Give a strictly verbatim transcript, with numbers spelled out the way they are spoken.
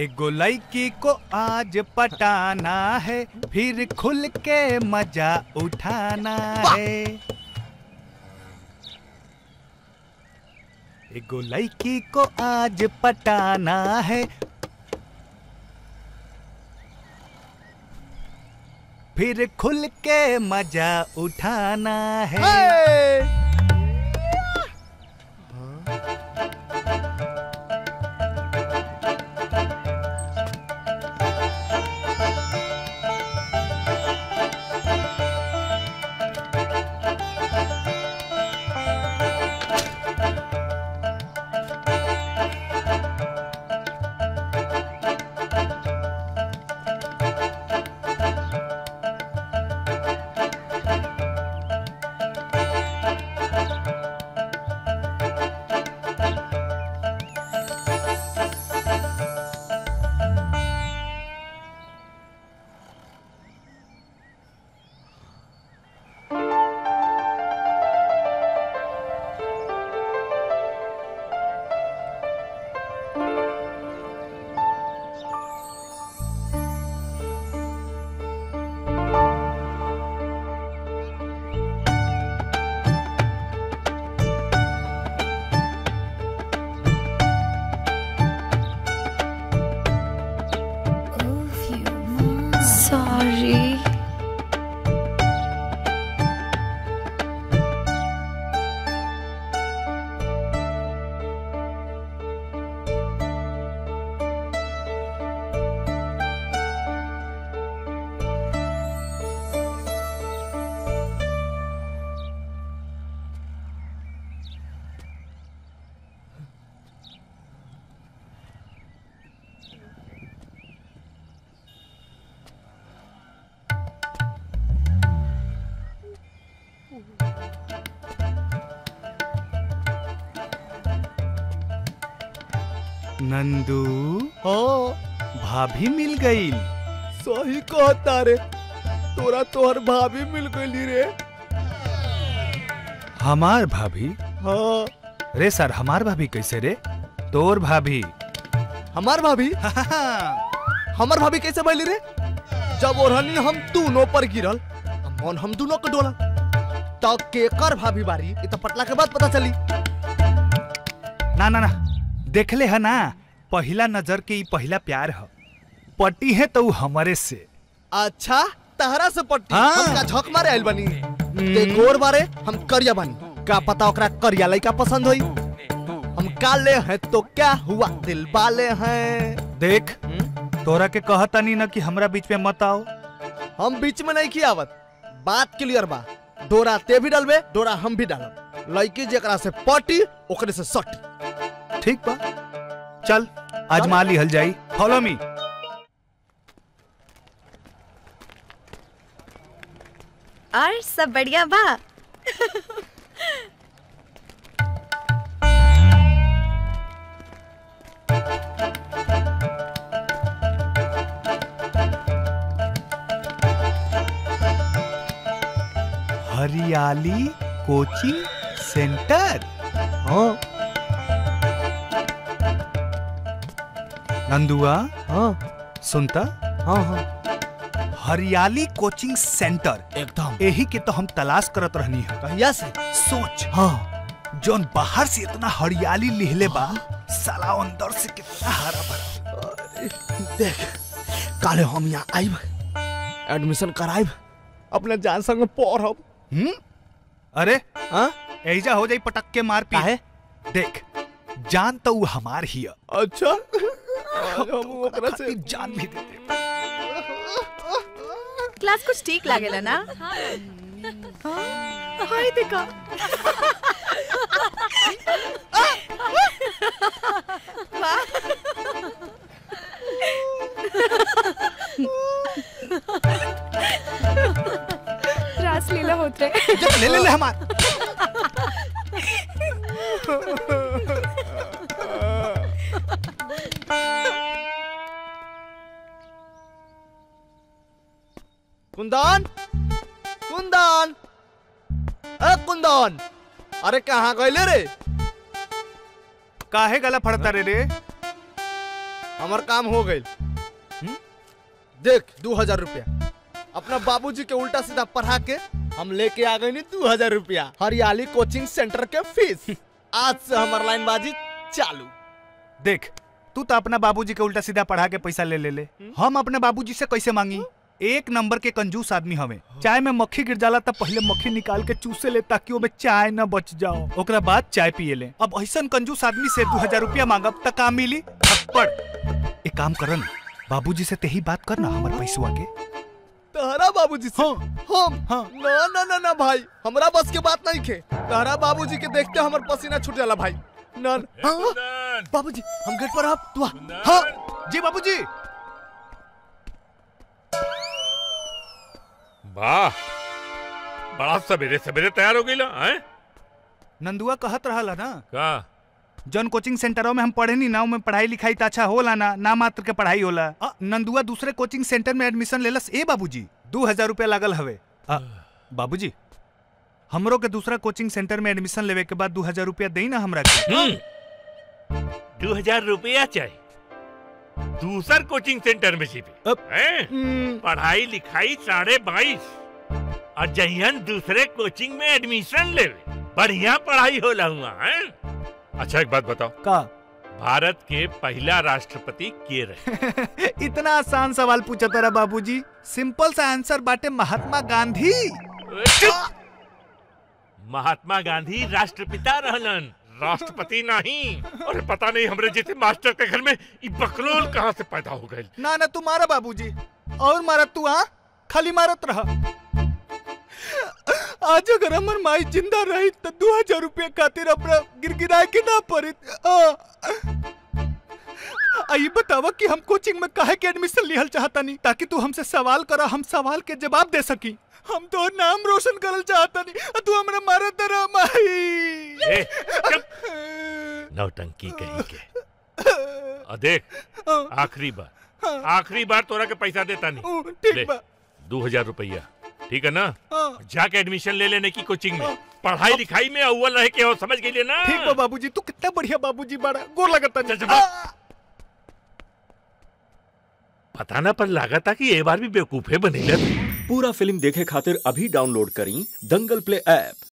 एक लड़की को आज पटाना है, फिर खुल के मजा उठाना है। एक लड़की को आज पटाना है, फिर खुल के मजा उठाना है। नंदू हो, भाभी मिल गई। सही कहता रे, तोरा तोहर भाभी मिल गई रे। हमार भाभी? हाँ रे सर, हमार भाभी कैसे रे? तोर भाभी? हमार भाभी? हाँ। हमार भाभी कैसे भइली रे? जब ओरहनी हम दोनों पर गिरल, मन हम दोनों के डोला, तब केकर भाभी बारी ये तो पटला के बाद पता चली। ना ना ना, देखले है ना, पहला नजर के ये पहला प्यार है। पट्टी है तो हमारे से। अच्छा, तहरा से पट्टी? हाँ। झक मारे आइल बनी, गोर बारे हम करिया बनी, का पता ओकरा करिया लड़का पसंद होई। हम काले हैं तो क्या हुआ, दिल वाले हैं। देख, तोरा के कहता नहीं ना कि हमरा बीच में मत आओ। हम बीच में नहीं की आवत, बात क्लियर बा। डोरा ते भी डालबे, डोरा हम भी डालब। लड़की जेकरा से पट्टी ओकरे से सटी। ठीक बा, चल आज माली हल जाई। Follow me. और सब बढ़िया बा? हरियाली कोचिंग सेंटर। हाँ नंदुआ। हाँ सुनता? हाँ हाँ, हरियाली कोचिंग सेंटर एकदम, यही के तो हम तलाश करत रहनी है कहिया से। सोच, हाँ जोन बाहर से इतना हरियाली लिहले बा, साला अंदर से कितना हरा भरा। देख काले हम यहाँ आइब, एडमिशन कराइब, अपने जान संग पढ़ब। हम्म, अरे हाँ ऐजा हो जाई पटक के मार पी है। देख जान तो वो हमार ही है। अच्छा, हम से जान भी देते। क्लास कुछ ठीक लागेला ना? हाय देखा। रास लीला होत रे। ले ले ले हमार। कुंदन, कुंदन, ए कुंदन, अरे कहाँ गए रे? काहे गला फड़ता रे रे? हमार काम हो गई। देख दो हजार रुपया अपना बाबूजी के उल्टा सीधा पढ़ा के हम लेके आ गए नी दो हजार रुपया हरियाली कोचिंग सेंटर के फीस। आज से हमार लाइनबाजी चालू। देख तू तो अपना बाबूजी के उल्टा सीधा पढ़ा के पैसा ले ले ले हुँ? हम अपने बाबूजी से कैसे मांगी? एक नंबर के कंजूस आदमी हमें। चाय में मक्खी गिर जाला तब पहले मक्खी निकाल के चूसे ले ताकि ओमे चाय न बच जाओ, ओकरा बाद चाय पिए ले। अब ऐसा कंजूस आदमी से दो हजार रुपया मांगब तक काम मिली? थप्पड़। एक काम कर न बाबूजी से तेही बात करना हमारे पैसवा के। तहरा बाबूजी से? हाँ, हम हाँ। ना ना ना ना भाई हमरा बस के बात नहीं खे। तहरा बाबूजी के देखते हमार पसीना छूट जाला भाई। नन हाँ बाबूजी हम गेट पर आप तू हाँ जी बाबूजी। वाह बड़ा सवेरे सवेरे तैयार हो गई ला हैं? नंदुआ कहत रहा ला ना का जन कोचिंग सेंटरों में हम पढ़े नी ना उनमें पढ़ाई लिखाई तो अच्छा होला ना ना मात्र के पढ़ाई होला। आ, नंदुआ दूसरे कोचिंग सेंटर में एडमिशन लेलस। ए बाबूजी दो हजार रुपया लागल हवे। बाबूजी हमरो के दूसरा कोचिंग सेंटर में एडमिशन लेवे के बाद दो हजार रुपया दे ना हमरा के। दो हजार रुपया चाहिए दूसर कोचिंग सेंटर में सीपे पढ़ाई लिखाई साढ़े बाईस और जहियन दूसरे कोचिंग में एडमिशन लेवे बढ़िया पढ़ाई होला हुआ है। अच्छा एक बात बताओ का भारत के पहला राष्ट्रपति के रहे? इतना आसान सवाल पूछा तेरा बाबूजी। सिंपल सा आंसर बाटे महात्मा गांधी। महात्मा गांधी राष्ट्रपिता रहलन राष्ट्रपति नहीं। और पता नहीं हमरे जैसे मास्टर के घर में ये बकलोल कहाँ से पैदा हो गए। ना ना तू मारा बाबूजी और मारा तू आ खाली मारत रहा। आज अगर हमर माई जिंदा रही तो दो हजार रुपये खातिर अपना गिरगिराए के ना पड़े। आई बतावा कि हम कोचिंग में काहे के एडमिशन लिहल चाहता नहीं? ताकि तू हमसे सवाल करा हम सवाल के जवाब दे सकी। हम तो नाम रोशन करल चाहता नहीं तू हमरा मारत रहा माई। नौटंकी कहीं के। और देख आखिरी बार आखिरी बार तोरा के पैसा देता नहीं। ठीक बा दो हजार रुपया ठीक है ना जाके एडमिशन ले लेने की कोचिंग में पढ़ाई लिखाई में अव्वल रह के हो समझ गई ना। ठीक बा बाबूजी तू कितना बढ़िया बाबूजी बड़ा गोर लगता जज्बात पता ना पर लागता कि ये बार भी बेवकूफे बनेला। पूरा फिल्म देखे खातिर अभी डाउनलोड करी दंगल प्ले ऐप।